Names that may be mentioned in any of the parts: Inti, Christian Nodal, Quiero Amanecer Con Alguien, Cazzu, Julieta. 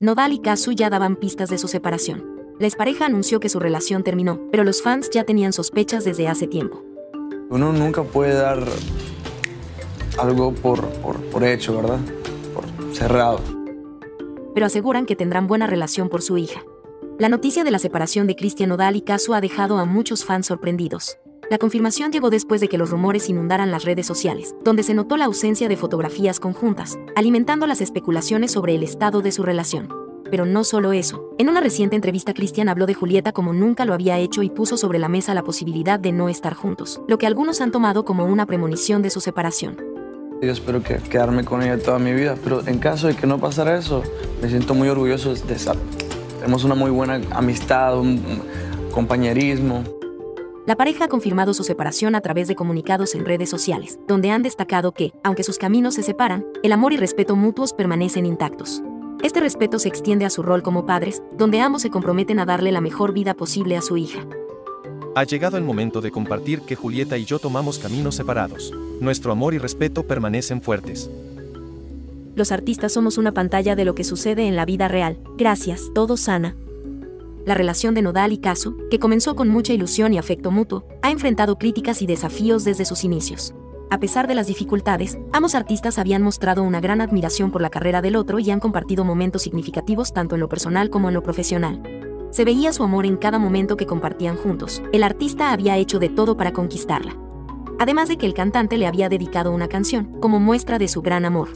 Nodal y Cazzu ya daban pistas de su separación. La expareja anunció que su relación terminó, pero los fans ya tenían sospechas desde hace tiempo. Uno nunca puede dar algo por hecho, ¿verdad? Por cerrado. Pero aseguran que tendrán buena relación por su hija. La noticia de la separación de Christian Nodal y Cazzu ha dejado a muchos fans sorprendidos. La confirmación llegó después de que los rumores inundaran las redes sociales, donde se notó la ausencia de fotografías conjuntas, alimentando las especulaciones sobre el estado de su relación. Pero no solo eso. En una reciente entrevista, Christian habló de Julieta como nunca lo había hecho y puso sobre la mesa la posibilidad de no estar juntos, lo que algunos han tomado como una premonición de su separación. Yo espero quedarme con ella toda mi vida, pero en caso de que no pasara eso, me siento muy orgulloso de estar. Tenemos una muy buena amistad, un compañerismo. La pareja ha confirmado su separación a través de comunicados en redes sociales, donde han destacado que, aunque sus caminos se separan, el amor y respeto mutuos permanecen intactos. Este respeto se extiende a su rol como padres, donde ambos se comprometen a darle la mejor vida posible a su hija. Ha llegado el momento de compartir que Julieta y yo tomamos caminos separados. Nuestro amor y respeto permanecen fuertes. Los artistas somos una pantalla de lo que sucede en la vida real. Gracias, todo sana. La relación de Nodal y Cazzu, que comenzó con mucha ilusión y afecto mutuo, ha enfrentado críticas y desafíos desde sus inicios. A pesar de las dificultades, ambos artistas habían mostrado una gran admiración por la carrera del otro y han compartido momentos significativos tanto en lo personal como en lo profesional. Se veía su amor en cada momento que compartían juntos. El artista había hecho de todo para conquistarla. Además de que el cantante le había dedicado una canción, como muestra de su gran amor.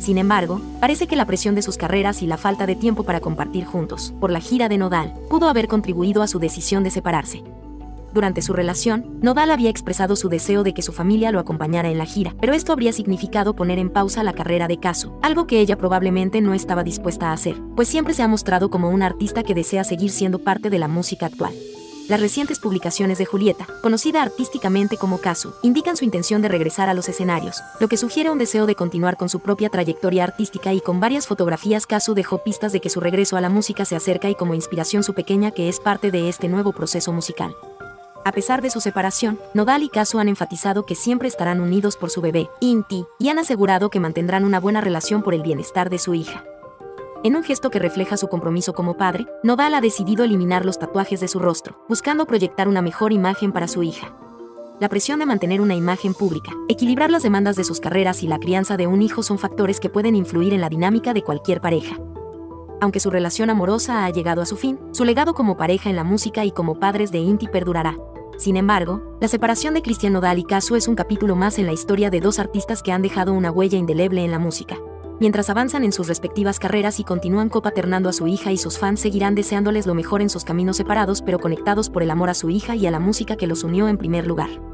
Sin embargo, parece que la presión de sus carreras y la falta de tiempo para compartir juntos, por la gira de Nodal, pudo haber contribuido a su decisión de separarse. Durante su relación, Nodal había expresado su deseo de que su familia lo acompañara en la gira, pero esto habría significado poner en pausa la carrera de Cazzu, algo que ella probablemente no estaba dispuesta a hacer, pues siempre se ha mostrado como una artista que desea seguir siendo parte de la música actual. Las recientes publicaciones de Julieta, conocida artísticamente como Cazzu, indican su intención de regresar a los escenarios, lo que sugiere un deseo de continuar con su propia trayectoria artística, y con varias fotografías Cazzu dejó pistas de que su regreso a la música se acerca, y como inspiración su pequeña, que es parte de este nuevo proceso musical. A pesar de su separación, Nodal y Cazzu han enfatizado que siempre estarán unidos por su bebé, Inti, y han asegurado que mantendrán una buena relación por el bienestar de su hija. En un gesto que refleja su compromiso como padre, Nodal ha decidido eliminar los tatuajes de su rostro, buscando proyectar una mejor imagen para su hija. La presión de mantener una imagen pública, equilibrar las demandas de sus carreras y la crianza de un hijo son factores que pueden influir en la dinámica de cualquier pareja. Aunque su relación amorosa ha llegado a su fin, su legado como pareja en la música y como padres de Inti perdurará. Sin embargo, la separación de Christian Nodal y Cazzu es un capítulo más en la historia de dos artistas que han dejado una huella indeleble en la música. Mientras avanzan en sus respectivas carreras y continúan copaternando a su hija, y sus fans seguirán deseándoles lo mejor en sus caminos separados, pero conectados por el amor a su hija y a la música que los unió en primer lugar.